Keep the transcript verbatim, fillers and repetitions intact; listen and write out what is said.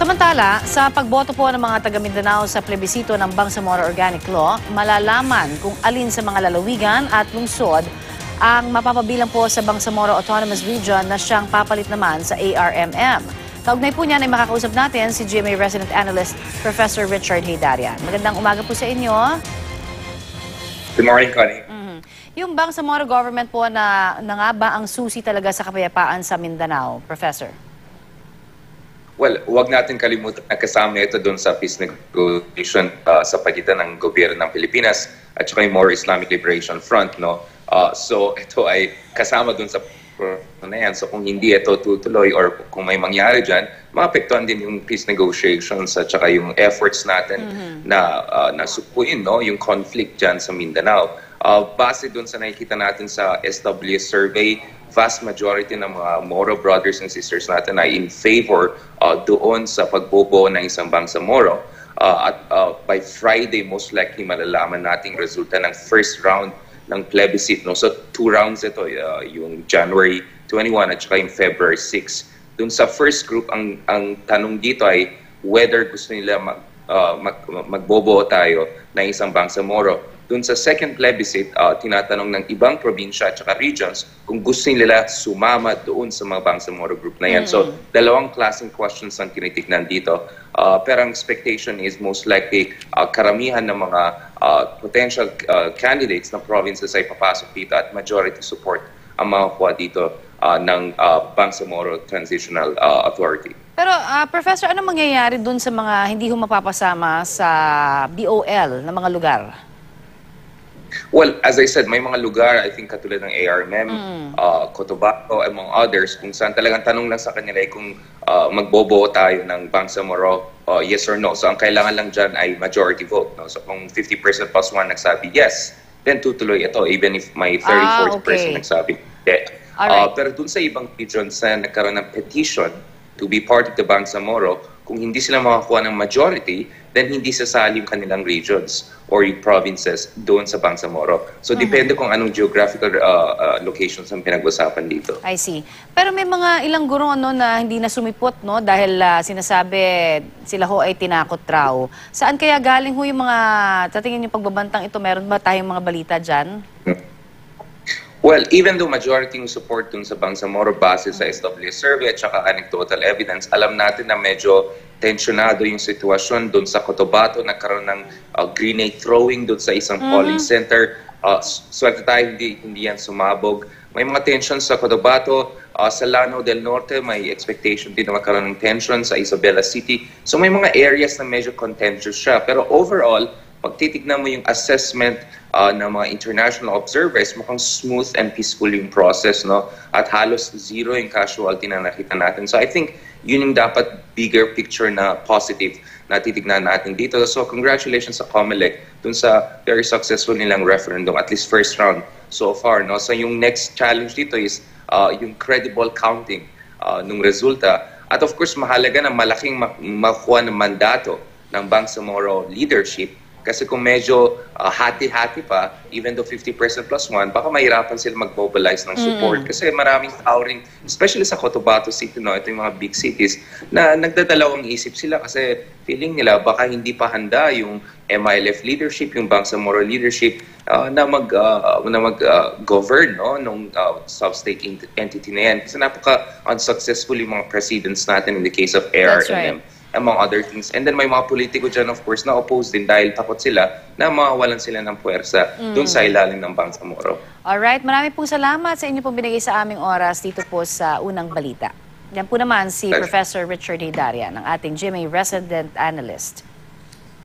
Samantala, sa pagboto po ng mga taga Mindanao sa plebisito ng Bangsamoro Organic Law, malalaman kung alin sa mga lalawigan at lungsod ang mapapabilang po sa Bangsamoro Autonomous Region na siyang papalit naman sa A R M M. Kaugnay po niyan ay makakausap natin si G M A Resident Analyst Professor Richard Heydarian. Magandang umaga po sa inyo. Good morning, Connie. Mm-hmm. Yung Bangsamoro government po na, na nga ba ang susi talaga sa kapayapaan sa Mindanao, Professor? Well, huwag natin kalimutan na kasama nito doon sa peace negotiation uh, sa pagitan ng gobyerno ng Pilipinas at saka yung Moro Islamic Liberation Front, no? Uh, so, ito ay kasama doon sa na yan. So, kung hindi ito tutuloy or kung may mangyari dyan, maapektuhan din yung peace negotiations at saka yung efforts natin mm-hmm. na uh, nasupuin, no? Yung conflict dyan sa Mindanao. Uh, base doon sa nakikita natin sa S W S survey, vast majority ng mga Moro brothers and sisters natin ay in favor uh, doon sa pagbobo ng isang Bangsamoro. Uh, at uh, by Friday, most likely malalaman natin resulta ng first round ng plebiscite. No? So, two rounds ito, uh, yung January twenty-first at saka yung February sixth. Doon sa first group, ang, ang tanong dito ay whether gusto nila mag, uh, mag, magbobo tayo ng isang Bangsamoro. Doon sa second plebiscite, uh, tinatanong ng ibang probinsya at saka regions kung gusto nila sumama doon sa mga Bangsamoro group na yan. Mm. So, dalawang klaseng questions ang tinitignan dito. Uh, pero ang expectation is most likely uh, karamihan ng mga uh, potential uh, candidates ng provinces ay papasok dito at majority support ang makakuha dito uh, ng uh, Bangsamoro Transitional uh, Authority. Pero, uh, Professor, ano mangyayari doon sa mga hindi humapapasama sa B O L na mga lugar? Well, as I said, may mga lugar, I think katulad ng A R M M, mm. uh, Cotabato, among others, kung saan talagang tanong lang sa kanila ay kung uh, magbobo tayo ng Bangsamoro, uh, yes or no. So ang kailangan lang dyan ay majority vote. No? So kung fifty percent plus one nagsabi yes, then tutuloy ito, even if may thirty-four percent ah, okay. nagsabi yeah. Right. Uh, pero dun sa ibang regions na nagkaroon ng petition to be part of the Bangsamoro, kung hindi sila makakuha ng majority, then hindi sasali yung kanilang regions or yung provinces doon sa Bangsamoro. So, uh-huh. depende kung anong geographical uh, uh, locations ang pinag-usapan dito. I see. Pero may mga ilang guro no, na hindi na sumipot no, dahil uh, sinasabi sila ho ay tinakot raw. Saan kaya galing ho yung mga, sa tingin yung pagbabantang ito, meron ba tayong mga balita dyan? Hmm. Well, even though majority ng support dun sa Bangsamoro base sa S W S survey at saka anecdotal evidence, alam natin na medyo tensionado yung sitwasyon dun sa Cotabato, nagkaroon ng uh, grenade throwing dun sa isang mm-hmm. polling center. Uh, Swerte tayo, hindi, hindi yan sumabog. May mga tensions sa Cotabato, uh, Salano del Norte, may expectation din na magkaroon ng tension sa Isabela City. So may mga areas na medyo contentious siya. Pero overall, pagtitignan mo yung assessment uh, ng mga international observers, mukhang smooth and peaceful yung process, no? At halos zero yung casualty na nakita natin. So I think yun yung dapat bigger picture na positive na titignan natin dito. So congratulations sa Comelec dun sa very successful nilang referendum, at least first round so far, no? So yung next challenge dito is uh, yung credible counting uh, ng resulta. At of course, mahalaga na malaking mak makuha ng mandato ng Bangsamoro leadership. Kasi kung medyo hati-hati uh, pa, even though fifty percent plus one, baka mahirapan sila mag-mobilize ng support. Mm. Kasi maraming tao rin, especially sa Cotabato City, no, ito yung mga big cities, na nagdadalawang isip sila kasi feeling nila baka hindi pa handa yung M I L F leadership, yung Bangsamoro leadership uh, na mag-govern uh, uh, no, nung uh, sub-state entity na yan. Kasi napaka-unsuccessful yung mga presidents natin in the case of A R M M. Among other things. And then may mga politiko dyan, of course, na-oppose din dahil takot sila na mawalan sila ng puwersa mm. doon sa ilalim ng Bangsamoro. Alright, marami pong salamat sa inyo pong binigay sa aming oras dito po sa Unang Balita. Yan po naman si Professor Richard Heydarian, ng ating G M A Resident Analyst.